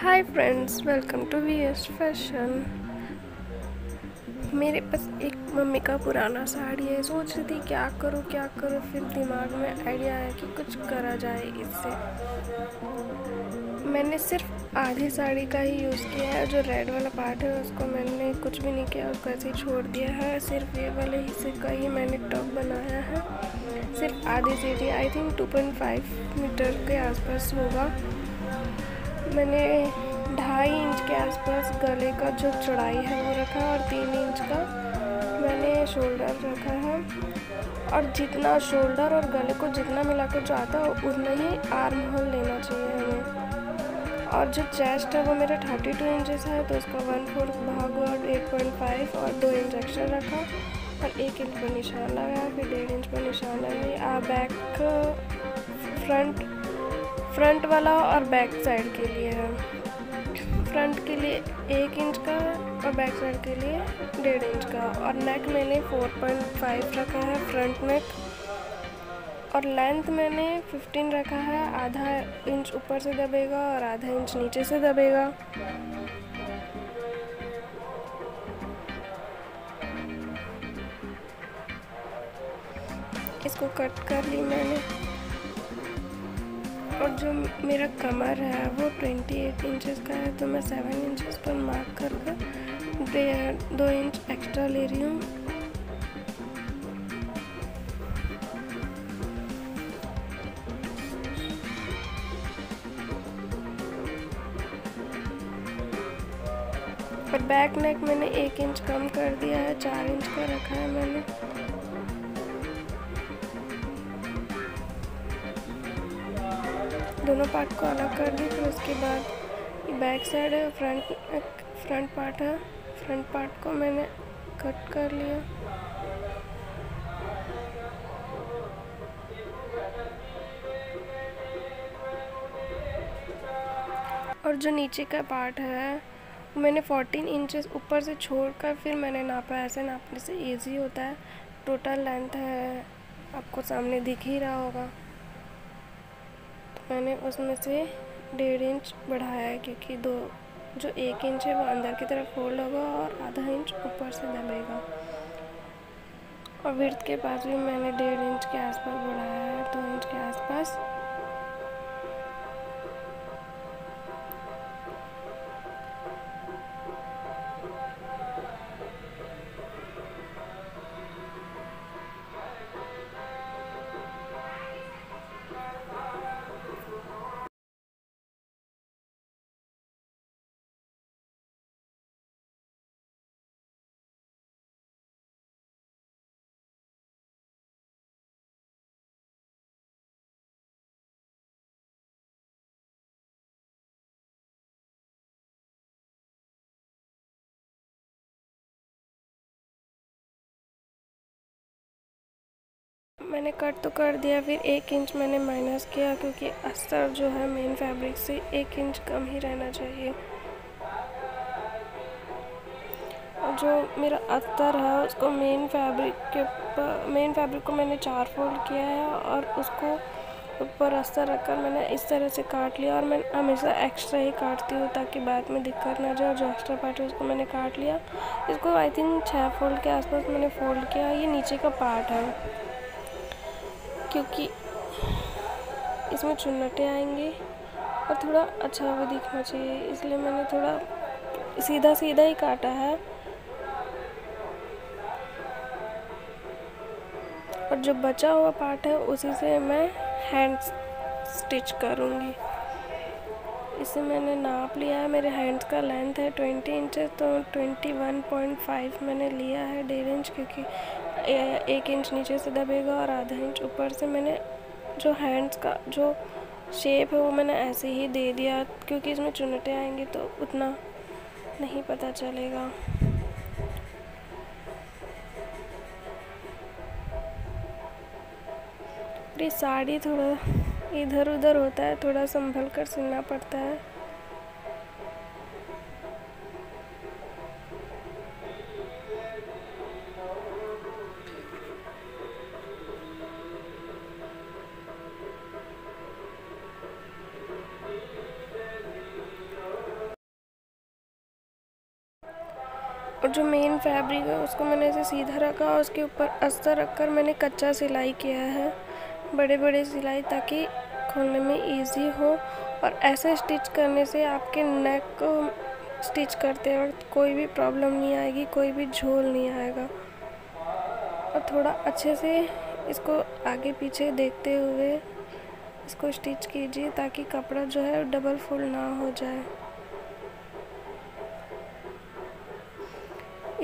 Hi friends, welcome to VS fashion. मेरे पास एक मम्मी का पुराना साड़ी है। सोच रही थी क्या करूँ, फिर दिमाग में आइडिया आया कि कुछ करा जाए इससे। मैंने सिर्फ आधी साड़ी का ही यूज़ किया है। जो रेड वाला पार्ट है उसको मैंने कुछ भी नहीं किया, उसको ऐसे ही छोड़ दिया है। सिर्फ ये वाले हिस्से का ही मैंने टॉप बनाया है। सिर्फ आधी सीढ़ी, आई थिंक 2.5 मीटर के आसपास होगा। मैंने 2.5 इंच के आसपास गले का जो चौड़ाई है वो रखा और 3 इंच का मैंने शोल्डर रखा है। और जितना शोल्डर और गले को जितना मिलाकर जो आता है उतना ही आर्म होल लेना चाहिए हमें। और जो चेस्ट है वो मेरा 32 इंचेस है, तो उसका 1/4 भाग और 8.5 और 2 इंच एक्स्ट्रा रखा और 1 इंच पर निशान लगाया, फिर 1.5 इंच पर निशान लगाया। बैक फ्रंट वाला और बैक साइड के लिए है। फ्रंट के लिए 1 इंच का और बैक साइड के लिए 1.5 इंच का। और नेक मैंने 4.5 रखा है, फ्रंट नेक। और लेंथ मैंने 15 रखा है। आधा इंच ऊपर से दबेगा और आधा इंच नीचे से दबेगा। इसको कट कर ली मैंने। और जो मेरा कमर है वो 28 इंचेस का है, तो मैं 7 इंचेस पर मार्क करके 2 इंच एक्स्ट्रा ले रही हूँ। और बैक नेक मैंने 1 इंच कम कर दिया है, 4 इंच का रखा है मैंने। दोनों पार्ट को अलग कर दी। फिर उसके बाद बैक साइड है, फ्रंट पार्ट है। फ्रंट पार्ट को मैंने कट कर लिया। और जो नीचे का पार्ट है मैंने 14 इंचेस ऊपर से छोड़कर फिर मैंने नापा। ऐसे नापने से ईजी होता है। टोटल लेंथ है, आपको सामने दिख ही रहा होगा। मैंने उसमें से 1.5 इंच बढ़ाया है, क्योंकि जो 1 इंच है वो अंदर की तरफ फोल्ड होगा और आधा इंच ऊपर से दबेगा। और विड्थ के पास भी मैंने 1.5 इंच के आसपास बढ़ाया है, 2 इंच के आसपास। मैंने कट तो कर दिया, फिर 1 इंच मैंने माइनस किया, क्योंकि अस्तर जो है मेन फैब्रिक से 1 इंच कम ही रहना चाहिए। और जो मेरा अस्तर है उसको मेन फैब्रिक को मैंने 4 फोल्ड किया है और उसको ऊपर अस्तर रखकर मैंने इस तरह से काट लिया। और मैं हमेशा एक्स्ट्रा ही काटती हूँ ताकि बाद में दिक्कत ना जाए। और जो एक्स्ट्रा पार्ट है उसको मैंने काट लिया। इसको आई थिंक 6 फोल्ड के आसपास मैंने फोल्ड किया। ये नीचे का पार्ट है, क्योंकि इसमें चुन्नटे आएंगे और थोड़ा अच्छा भी दिखना चाहिए, इसलिए मैंने थोड़ा सीधा ही काटा है। और जो बचा हुआ पार्ट है उसी से मैं हैंड स्टिच करूँगी। इसे मैंने नाप लिया है। मेरे हैंड्स का लेंथ है 20 इंचेस, तो 21.5 मैंने लिया है, 1.5 इंच, क्योंकि 1 इंच नीचे से दबेगा और आधा इंच ऊपर से। मैंने जो हैंड्स का जो शेप है वो मैंने ऐसे ही दे दिया, क्योंकि इसमें चुन्नटे आएंगे तो उतना नहीं पता चलेगा। ये साड़ी थोड़ा इधर उधर होता है, थोड़ा संभल कर सिलना पड़ता है। और जो मेन फैब्रिक है उसको मैंने ऐसे सीधा रखा और उसके ऊपर अस्तर रखकर मैंने कच्चा सिलाई किया है, बड़े बड़े सिलाई, ताकि खोलने में इजी हो। और ऐसे स्टिच करने से आपके नेक को स्टिच करते हैं और कोई भी प्रॉब्लम नहीं आएगी, कोई भी झोल नहीं आएगा। और थोड़ा अच्छे से इसको आगे पीछे देखते हुए इसको स्टिच कीजिए ताकि कपड़ा जो है डबल फोल्ड ना हो जाए।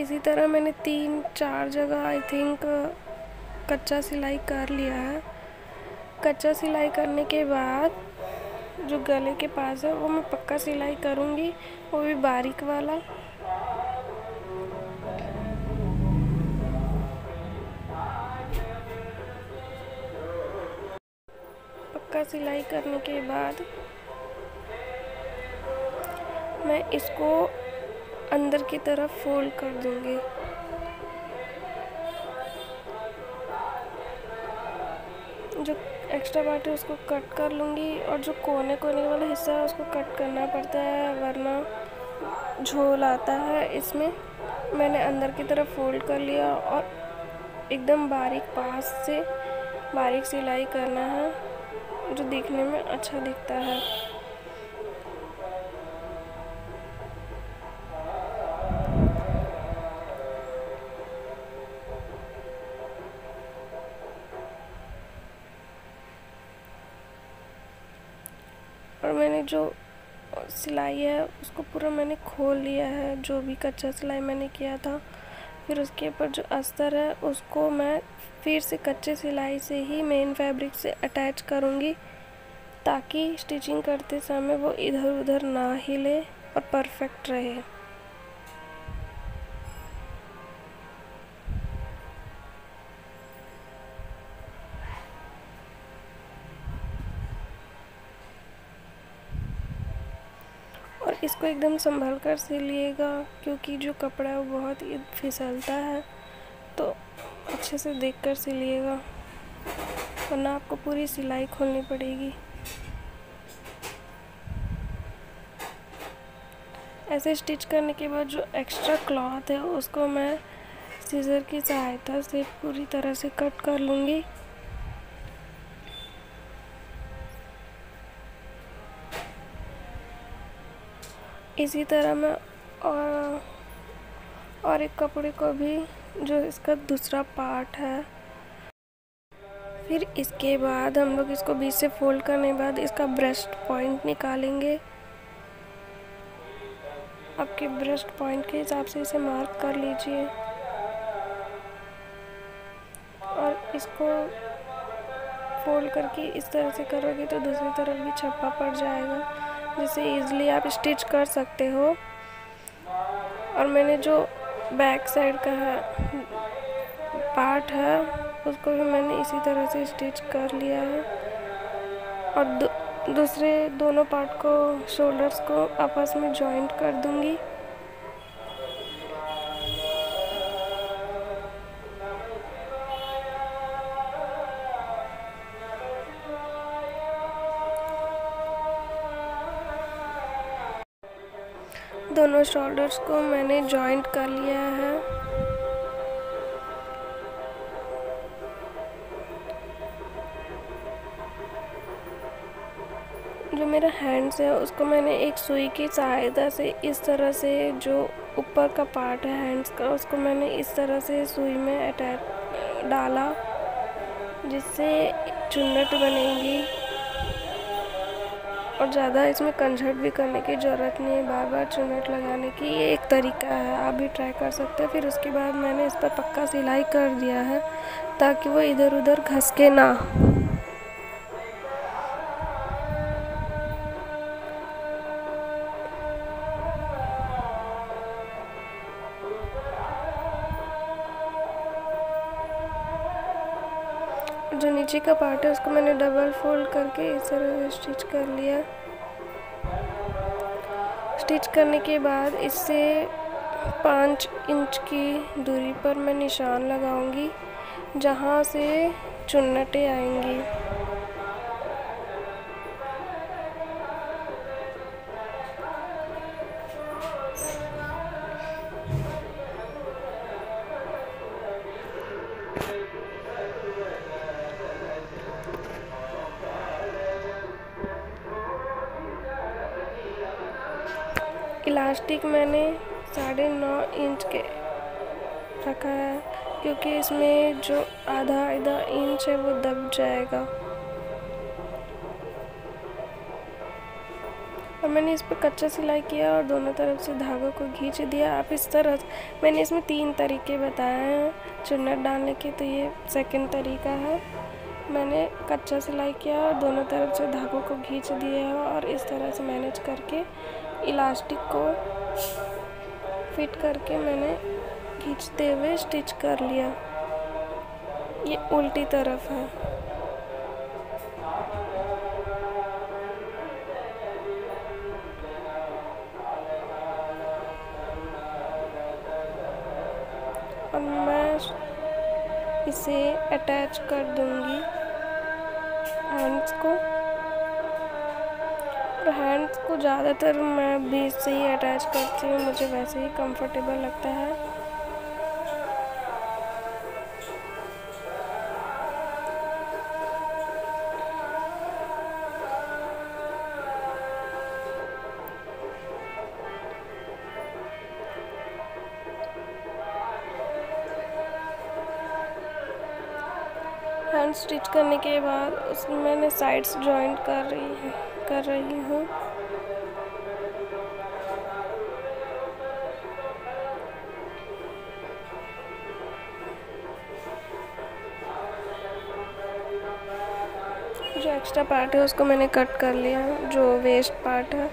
इसी तरह मैंने 3-4 जगह आई थिंक कच्चा सिलाई कर लिया है। कच्चा सिलाई करने के बाद जो गले के पास है वो मैं पक्का सिलाई करूँगी, वो भी बारीक वाला। पक्का सिलाई करने के बाद मैं इसको अंदर की तरफ फोल्ड कर दूंगी। जो एक्स्ट्रा पार्ट है उसको कट कर लूँगी और जो कोने वाला हिस्सा है उसको कट करना पड़ता है, वरना झोल आता है। इसमें मैंने अंदर की तरफ फोल्ड कर लिया और एकदम बारीक पास से बारीक सिलाई करना है जो देखने में अच्छा दिखता है। और मैंने जो सिलाई है उसको पूरा मैंने खोल लिया है, जो भी कच्चा सिलाई मैंने किया था। फिर उसके ऊपर जो अस्तर है उसको मैं फिर से कच्चे सिलाई से ही मेन फैब्रिक से अटैच करूँगी ताकि स्टिचिंग करते समय वो इधर उधर ना हिले और परफेक्ट रहे। इसको एकदम संभल कर सिलिएगा क्योंकि जो कपड़ा है वो बहुत ही फिसलता है, तो अच्छे से देखकर सिलिएगा वरना आपको पूरी सिलाई खोलनी पड़ेगी। ऐसे स्टिच करने के बाद जो एक्स्ट्रा क्लॉथ है उसको मैं सीजर की सहायता से पूरी तरह से कट कर लूँगी। इसी तरह मैं और एक कपड़े को भी, जो इसका दूसरा पार्ट है। फिर इसके बाद हम लोग इसको बीच से फोल्ड करने के बाद इसका ब्रेस्ट पॉइंट निकालेंगे। आपके ब्रेस्ट पॉइंट के हिसाब से इसे मार्क कर लीजिए और इसको फोल्ड करके इस तरह से करोगे तो दूसरी तरफ भी छपा पड़ जाएगा, जिसे इजीली आप स्टिच कर सकते हो। और मैंने जो बैक साइड का पार्ट है उसको भी मैंने इसी तरह से स्टिच कर लिया है। और दूसरे दोनों पार्ट को, शोल्डर्स को आपस में जॉइंट कर दूंगी। दोनों शोल्डर्स को मैंने जॉइंट कर लिया है। जो मेरा हैंड्स है उसको मैंने एक सुई की सहायता से इस तरह से, जो ऊपर का पार्ट है हैंड्स का, उसको मैंने इस तरह से सुई में अटैच डाला जिससे चुन्नट बनेगी। और ज़्यादा इसमें कंझट भी करने की ज़रूरत नहीं है, बार बार चुन्नट लगाने की ये एक तरीका है, आप भी ट्राई कर सकते हैं। फिर उसके बाद मैंने इस पर पक्का सिलाई कर दिया है ताकि वो इधर उधर घसके ना। जो नीचे का पार्ट है उसको मैंने डबल फोल्ड करके इस तरह स्टिच कर लिया। स्टिच करने के बाद इससे 5 इंच की दूरी पर मैं निशान लगाऊंगी जहां से चुन्नटें आएंगी। इलास्टिक मैंने 9.5 इंच के रखा है क्योंकि इसमें जो आधा इंच है वो दब जाएगा। और मैंने इस पर कच्चा सिलाई किया और दोनों तरफ से धागों को खींच दिया। आप इस तरह मैंने इसमें 3 तरीके बताए हैं चुन्नट डालने के, तो ये सेकंड तरीका है। मैंने कच्चा सिलाई किया और दोनों तरफ से धागों को खींच दिया और इस तरह से मैनेज करके इलास्टिक को फिट करके मैंने खींचते हुए स्टिच कर लिया। ये उल्टी तरफ है। अब मैं इसे अटैच कर दूंगी हैंड्स को। और हैंड्स को ज़्यादातर मैं बीच से ही अटैच करती हूँ, मुझे वैसे ही कंफर्टेबल लगता है। हैंड स्टिच करने के बाद उसमें मैंने साइड्स जॉइंट कर रही हूँ। जो एक्स्ट्रा पार्ट है उसको मैंने कट कर लिया, जो वेस्ट पार्ट है।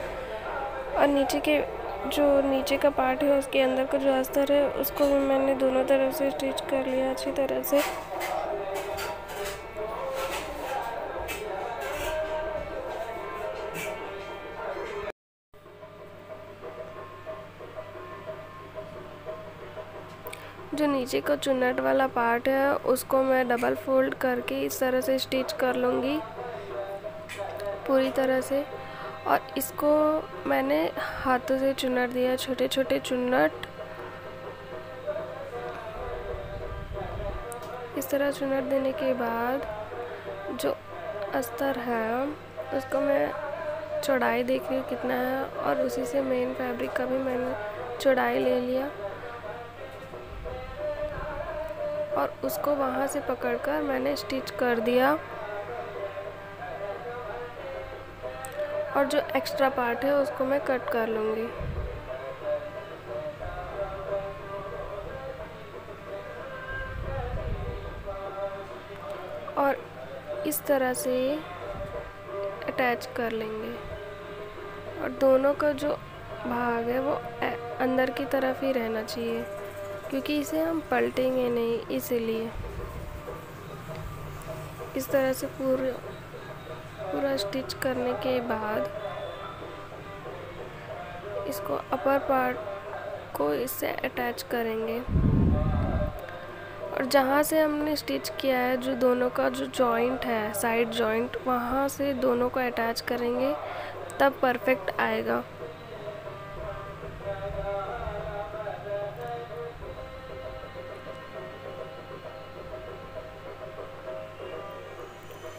और नीचे का पार्ट है उसके अंदर का जो अस्तर है उसको भी मैंने दोनों तरफ से स्टिच कर लिया अच्छी तरह से। जो नीचे का चुन्नट वाला पार्ट है उसको मैं डबल फोल्ड करके इस तरह से स्टिच कर लूँगी पूरी तरह से। और इसको मैंने हाथों से चुन्नट दिया, छोटे छोटे चुन्नट इस तरह। चुन्नट देने के बाद जो अस्तर है उसको मैं चौड़ाई देख रही हूँ कितना है और उसी से मेन फैब्रिक का भी मैंने चौड़ाई ले लिया और उसको वहाँ से पकड़कर मैंने स्टिच कर दिया। और जो एक्स्ट्रा पार्ट है उसको मैं कट कर लूँगी। और इस तरह से अटैच कर लेंगे और दोनों का जो भाग है वो अंदर की तरफ ही रहना चाहिए क्योंकि इसे हम पलटेंगे नहीं, इसीलिए इस तरह से पूरा स्टिच करने के बाद इसको अपर पार्ट को इससे अटैच करेंगे। और जहाँ से हमने स्टिच किया है जो दोनों का जो जॉइंट है साइड जॉइंट, वहाँ से दोनों को अटैच करेंगे तब परफेक्ट आएगा।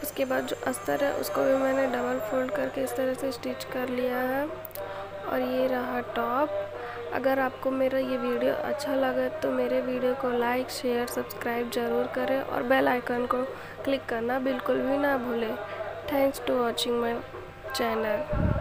उसके बाद जो अस्तर है उसको भी मैंने डबल फोल्ड करके इस तरह से स्टिच कर लिया है। और ये रहा टॉप। अगर आपको मेरा ये वीडियो अच्छा लगा तो मेरे वीडियो को लाइक, शेयर, सब्सक्राइब ज़रूर करें और बेल आइकन को क्लिक करना बिल्कुल भी ना भूलें। Thanks to watching my channel.